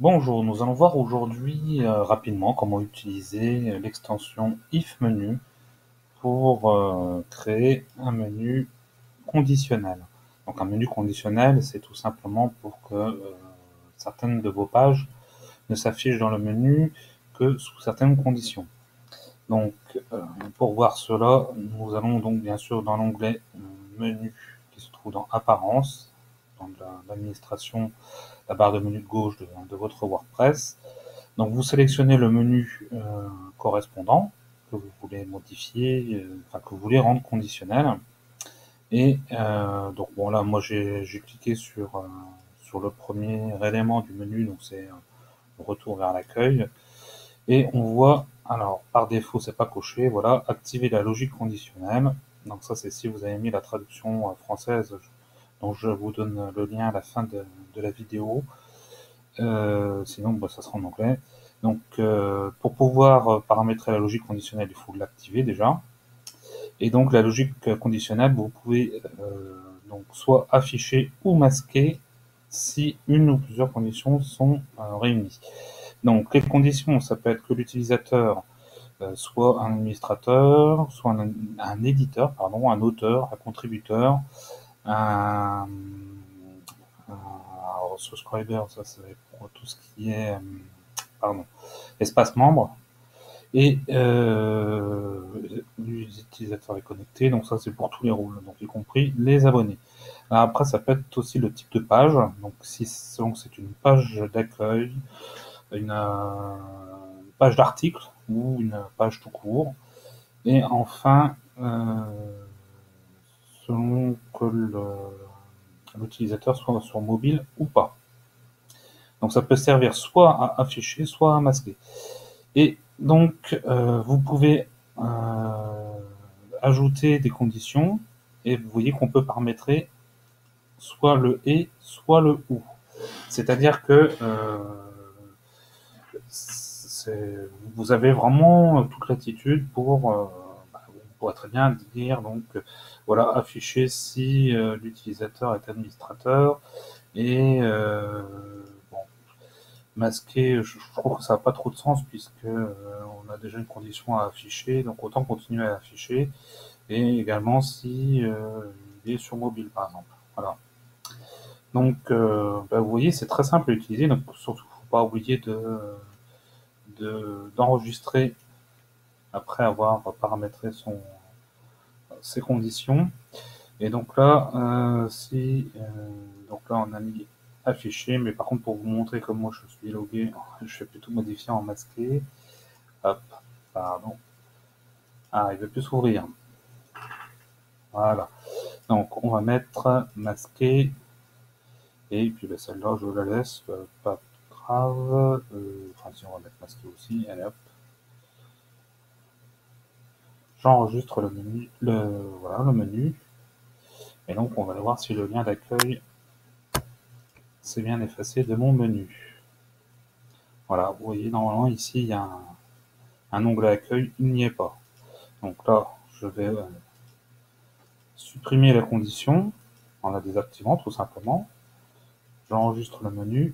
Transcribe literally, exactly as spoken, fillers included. Bonjour, nous allons voir aujourd'hui euh, rapidement comment utiliser l'extension If Menu pour euh, créer un menu conditionnel. Donc un menu conditionnel, c'est tout simplement pour que euh, certaines de vos pages ne s'affichent dans le menu que sous certaines conditions. Donc euh, pour voir cela, nous allons donc bien sûr dans l'onglet euh, Menu qui se trouve dans Apparence, dans l'administration, la barre de menu de gauche de, de votre WordPress. Donc vous sélectionnez le menu euh, correspondant que vous voulez modifier, euh, enfin que vous voulez rendre conditionnel. Et euh, donc bon là moi j'ai cliqué sur, euh, sur le premier élément du menu, donc c'est euh, le retour vers l'accueil. Et on voit, alors par défaut c'est pas coché, voilà, activer la logique conditionnelle. Donc ça c'est si vous avez mis la traduction euh, française. Donc je vous donne le lien à la fin de, de la vidéo. Euh, sinon, bah, ça sera en anglais. Donc euh, pour pouvoir paramétrer la logique conditionnelle, il faut l'activer déjà. Et donc la logique conditionnelle, vous pouvez euh, donc soit afficher ou masquer si une ou plusieurs conditions sont euh, réunies. Donc les conditions, ça peut être que l'utilisateur euh, soit un administrateur, soit un, un éditeur, pardon, un auteur, un contributeur, Un, un, alors, subscriber, ça c'est pour tout ce qui est euh, pardon, espace membre, et euh, l'utilisateur est connecté, donc ça c'est pour tous les rôles, donc y compris les abonnés. Alors, après ça peut être aussi le type de page, donc si c'est une page d'accueil, une euh, page d'article ou une page tout court, et enfin euh, selon que l'utilisateur soit sur mobile ou pas. Donc ça peut servir soit à afficher, soit à masquer. Et donc euh, vous pouvez euh, ajouter des conditions, et vous voyez qu'on peut paramétrer soit le et, soit le ou. C'est-à-dire que euh, vous avez vraiment toute l'attitude pour... Euh, On pourrait très bien dire, donc, voilà, afficher si euh, l'utilisateur est administrateur, et euh, bon, masquer, je, je trouve que ça n'a pas trop de sens, puisque euh, on a déjà une condition à afficher, donc autant continuer à afficher, et également si euh, il est sur mobile, par exemple. Voilà. Donc, euh, bah, vous voyez, c'est très simple à utiliser, donc surtout, il ne faut pas oublier de, d'enregistrer. De, après avoir paramétré son, ses conditions. Et donc là, euh, si, euh, donc là, on a mis affiché, mais par contre, pour vous montrer comme moi je suis logué, je vais plutôt modifier en masqué. Hop, pardon. Ah, il ne veut plus s'ouvrir. Voilà. Donc, on va mettre masqué. Et puis, ben, celle-là, je la laisse. Euh, pas grave. Euh, enfin, si on va mettre masqué aussi. Allez, hop. J'enregistre le menu, le, voilà, le menu, et donc on va voir si le lien d'accueil s'est bien effacé de mon menu. Voilà, vous voyez, normalement ici, il y a un, un onglet accueil, il n'y est pas. Donc là, je vais euh, supprimer la condition en la désactivant tout simplement. J'enregistre le menu,